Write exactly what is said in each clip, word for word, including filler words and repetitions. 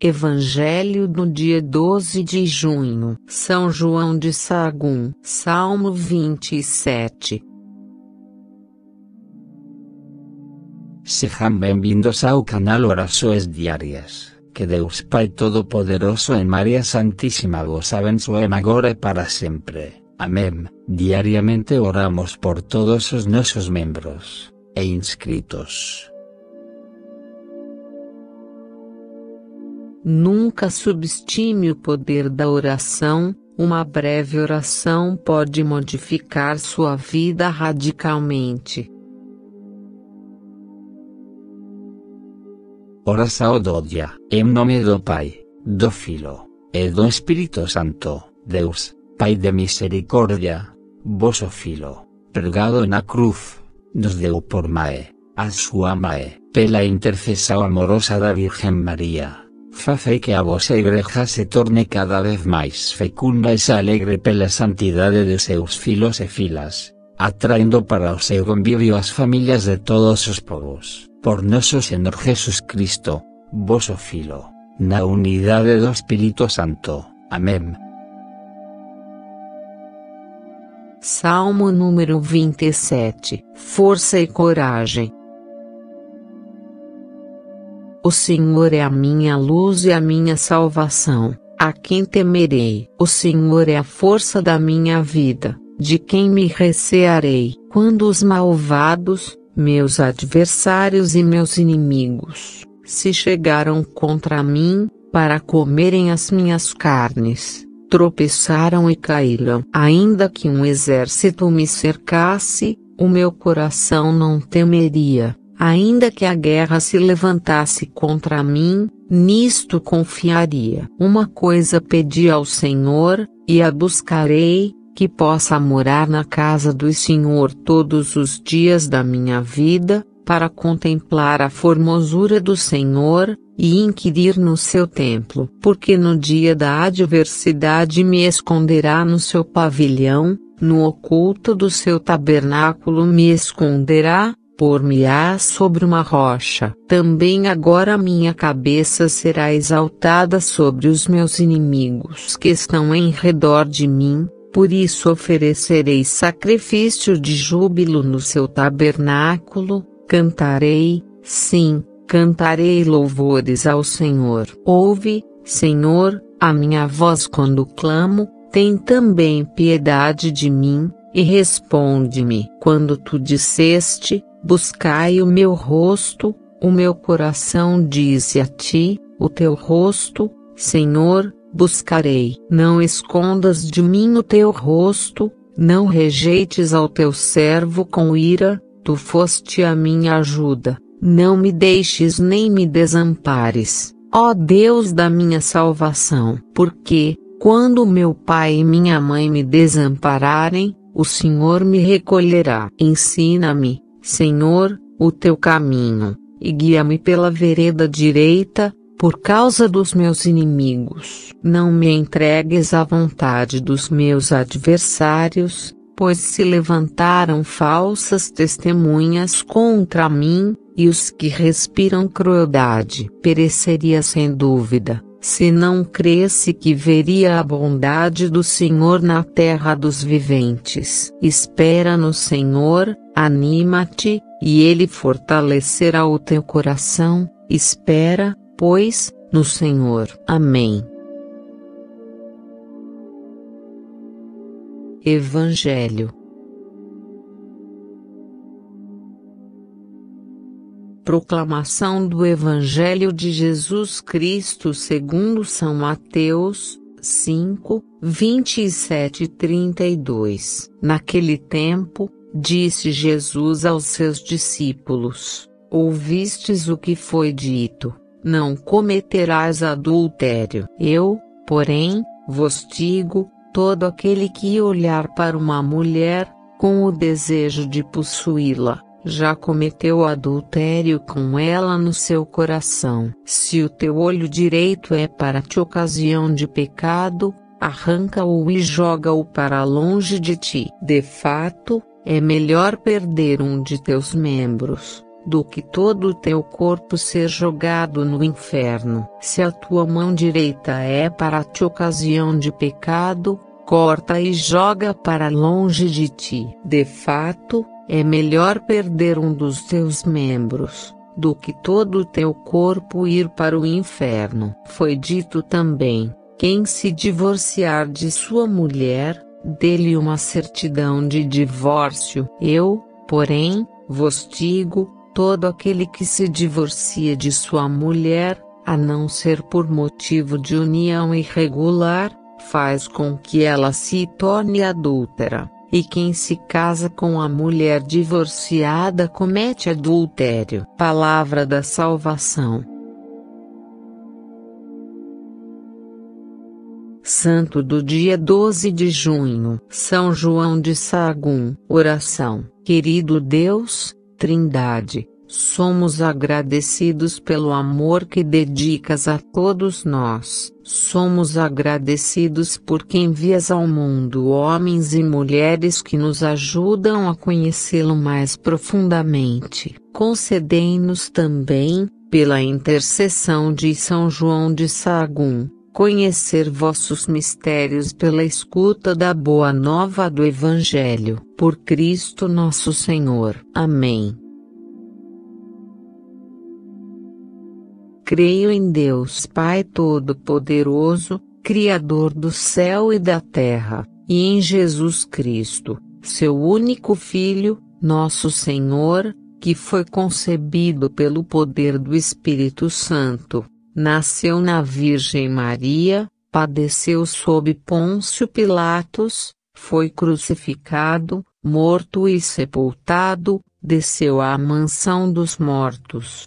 Evangelho do dia doze de junho. São João de Sagum. Salmo vinte e sete. Sejam bem-vindos ao canal Orações Diárias. Que Deus Pai Todo-Poderoso e Maria Santíssima vos abençoe agora e para sempre. Amén. Diariamente oramos por todos os nossos membros e inscritos. Nunca subestime o poder da oração. Uma breve oração pode modificar sua vida radicalmente. Oração do dia, em nome do Pai, do Filho, e do Espírito Santo, Deus, Pai de misericórdia, vosso Filho, pregado na cruz, nos deu por mãe, a sua mãe, pela intercessão amorosa da Virgem Maria, fazei que a vossa Igreja se torne cada vez mais fecunda e se alegre pela santidade de seus filhos e filhas, atraindo para o seu convívio as famílias de todos os povos, por nosso Senhor Jesus Cristo, vosso Filho, na unidade do Espírito Santo. Amém. Salmo número vinte e sete. Força e coragem. O Senhor é a minha luz e a minha salvação, a quem temerei? O Senhor é a força da minha vida, de quem me recearei? Quando os malvados, meus adversários e meus inimigos, se chegaram contra mim, para comerem as minhas carnes, tropeçaram e caíram. Ainda que um exército me cercasse, o meu coração não temeria. Ainda que a guerra se levantasse contra mim, nisto confiaria. Uma coisa pedi ao Senhor, e a buscarei, que possa morar na casa do Senhor todos os dias da minha vida, para contemplar a formosura do Senhor, e inquirir no seu templo. Porque no dia da adversidade me esconderá no seu pavilhão, no oculto do seu tabernáculo me esconderá, por-me-á sobre uma rocha. Também agora minha cabeça será exaltada sobre os meus inimigos que estão em redor de mim, por isso oferecerei sacrifício de júbilo no seu tabernáculo, cantarei, sim, cantarei louvores ao Senhor. Ouve, Senhor, a minha voz quando clamo, tem também piedade de mim, e responde-me. Quando tu disseste, buscai o meu rosto, o meu coração disse a ti, o teu rosto, Senhor, buscarei. Não escondas de mim o teu rosto, não rejeites ao teu servo com ira, tu foste a minha ajuda, não me deixes nem me desampares, ó Deus da minha salvação. Porque, quando meu pai e minha mãe me desampararem, o Senhor me recolherá. Ensina-me, Senhor, o teu caminho, e guia-me pela vereda direita, por causa dos meus inimigos. Não me entregues à vontade dos meus adversários, pois se levantaram falsas testemunhas contra mim, e os que respiram crueldade. Pereceria sem dúvida, se não cresse que veria a bondade do Senhor na terra dos viventes. Espera no Senhor, anima-te, e Ele fortalecerá o teu coração. Espera, pois, no Senhor. Amém. Evangelho. Proclamação do Evangelho de Jesus Cristo segundo São Mateus, cinco, vinte e sete a trinta e dois. Naquele tempo, disse Jesus aos seus discípulos: ouvistes o que foi dito, não cometerás adultério. Eu, porém, vos digo, todo aquele que olhar para uma mulher, com o desejo de possuí-la, já cometeu adultério com ela no seu coração. Se o teu olho direito é para ti ocasião de pecado, arranca-o e joga-o para longe de ti. De fato, é melhor perder um de teus membros, do que todo o teu corpo ser jogado no inferno. Se a tua mão direita é para ti ocasião de pecado, corta e joga para longe de ti. De fato, é melhor perder um dos teus membros, do que todo o teu corpo ir para o inferno. Foi dito também, quem se divorciar de sua mulher, dê-lhe uma certidão de divórcio. Eu, porém, vos digo, todo aquele que se divorcia de sua mulher, a não ser por motivo de união irregular, faz com que ela se torne adúltera, e quem se casa com a mulher divorciada comete adultério. Palavra da salvação. Santo do dia doze de junho, São João de Sagum. Oração. Querido Deus, Trindade, somos agradecidos pelo amor que dedicas a todos nós. Somos agradecidos porque envias ao mundo homens e mulheres que nos ajudam a conhecê-lo mais profundamente. Concedei-nos também, pela intercessão de São João de Sagum, conhecer vossos mistérios pela escuta da boa nova do Evangelho. Por Cristo nosso Senhor. Amém. Creio em Deus Pai Todo-Poderoso, Criador do céu e da terra, e em Jesus Cristo, seu único Filho, nosso Senhor, que foi concebido pelo poder do Espírito Santo. Nasceu na Virgem Maria, padeceu sob Pôncio Pilatos, foi crucificado, morto e sepultado, desceu à mansão dos mortos,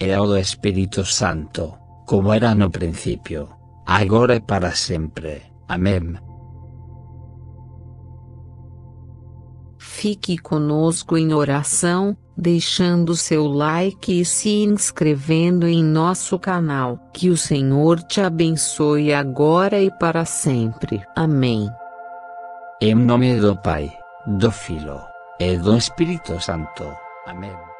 e ao Espírito Santo, como era no princípio, agora e para sempre. Amém. Fique conosco em oração, deixando seu like e se inscrevendo em nosso canal. Que o Senhor te abençoe agora e para sempre. Amém. Em nome do Pai, do Filho e do Espírito Santo. Amém.